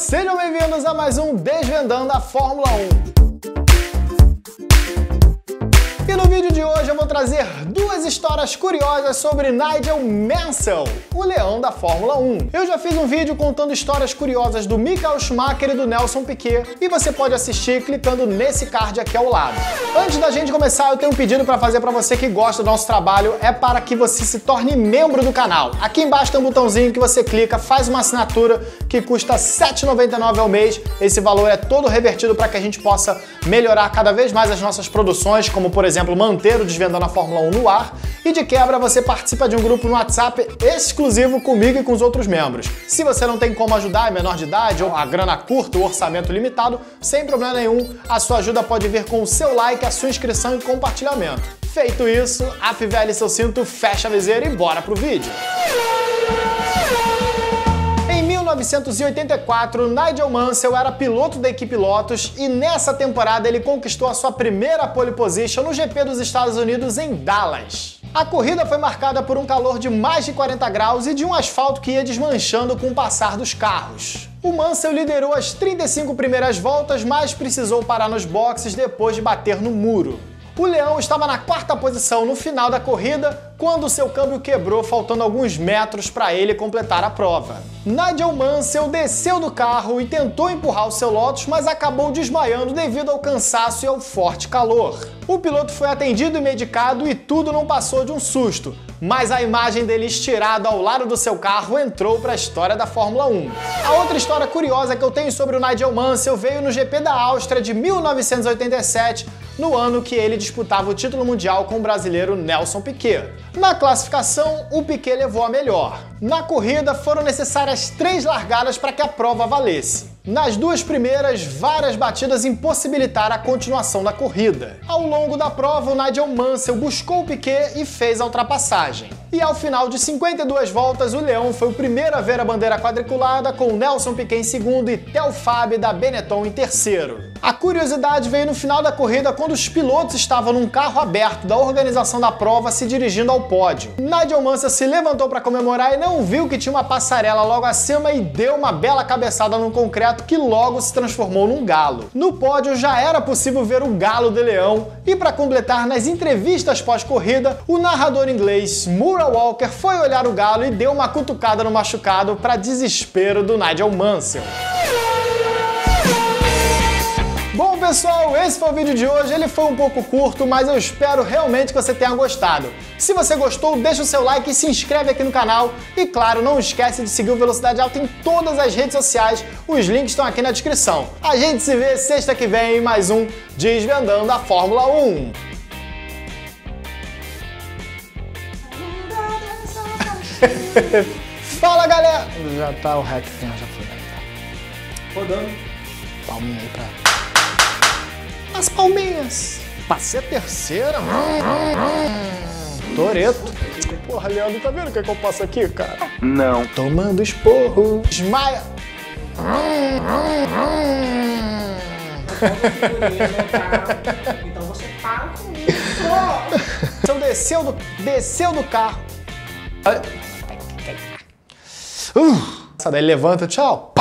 sejam bem-vindos a mais um Desvendando a Fórmula 1. E no vídeo de hoje eu vou trazer duas histórias curiosas sobre Nigel Mansell, o leão da Fórmula 1. Eu já fiz um vídeo contando histórias curiosas do Michael Schumacher e do Nelson Piquet, e você pode assistir clicando nesse card aqui ao lado. Antes da gente começar, eu tenho um pedido para fazer para você que gosta do nosso trabalho, é para que você se torne membro do canal. Aqui embaixo tem um botãozinho que você clica, faz uma assinatura que custa R$ 7,99 ao mês. Esse valor é todo revertido para que a gente possa melhorar cada vez mais as nossas produções, como por exemplo, manter o Desvendando a Fórmula 1 no ar, e de quebra você participa de um grupo no WhatsApp exclusivo comigo e com os outros membros. Se você não tem como ajudar, é menor de idade, ou a grana curta, o orçamento limitado, sem problema nenhum, a sua ajuda pode vir com o seu like, a sua inscrição e compartilhamento. Feito isso, afivele seu cinto, fecha a viseira e bora pro vídeo! Em 1984, Nigel Mansell era piloto da equipe Lotus e nessa temporada ele conquistou a sua primeira pole position no GP dos Estados Unidos em Dallas. A corrida foi marcada por um calor de mais de 40 graus e de um asfalto que ia desmanchando com o passar dos carros. O Mansell liderou as 35 primeiras voltas, mas precisou parar nos boxes depois de bater no muro. O leão estava na quarta posição no final da corrida, quando seu câmbio quebrou, faltando alguns metros para ele completar a prova. Nigel Mansell desceu do carro e tentou empurrar o seu Lotus, mas acabou desmaiando devido ao cansaço e ao forte calor. O piloto foi atendido e medicado e tudo não passou de um susto, mas a imagem dele estirado ao lado do seu carro entrou para a história da Fórmula 1. A outra história curiosa que eu tenho sobre o Nigel Mansell veio no GP da Áustria de 1987, no ano que ele disputava o título mundial com o brasileiro Nelson Piquet. Na classificação, o Piquet levou a melhor. Na corrida, foram necessárias 3 largadas para que a prova valesse. Nas duas primeiras, várias batidas impossibilitaram a continuação da corrida. Ao longo da prova, o Nigel Mansell buscou o Piquet e fez a ultrapassagem. E ao final de 52 voltas, o leão foi o primeiro a ver a bandeira quadriculada, com Nelson Piquet em segundo e Théo Fabi da Benetton em terceiro. A curiosidade veio no final da corrida, quando os pilotos estavam num carro aberto da organização da prova se dirigindo ao pódio. Nigel Mansell se levantou para comemorar e não viu que tinha uma passarela logo acima e deu uma bela cabeçada no concreto que logo se transformou num galo. No pódio já era possível ver o galo do leão e, para completar, nas entrevistas pós-corrida, o narrador inglês Murray Walker foi olhar o galo e deu uma cutucada no machucado para desespero do Nigel Mansell. Bom pessoal, esse foi o vídeo de hoje, ele foi um pouco curto, mas eu espero realmente que você tenha gostado. Se você gostou, deixa o seu like e se inscreve aqui no canal. E claro, não esquece de seguir o Velocidade Alta em todas as redes sociais, os links estão aqui na descrição. A gente se vê sexta que vem em mais um Desvendando a Fórmula 1. Fala galera! Já tá o hack, já foi. Rodando. Palminha aí pra... As palminhas. Passei a terceira. Toreto. Porra, Leandro, tá vendo o que é que eu passo aqui, cara? Não. Tomando esporro. Desmaia. Então você para com isso. Então desceu do carro. Essa daí levanta, tchau.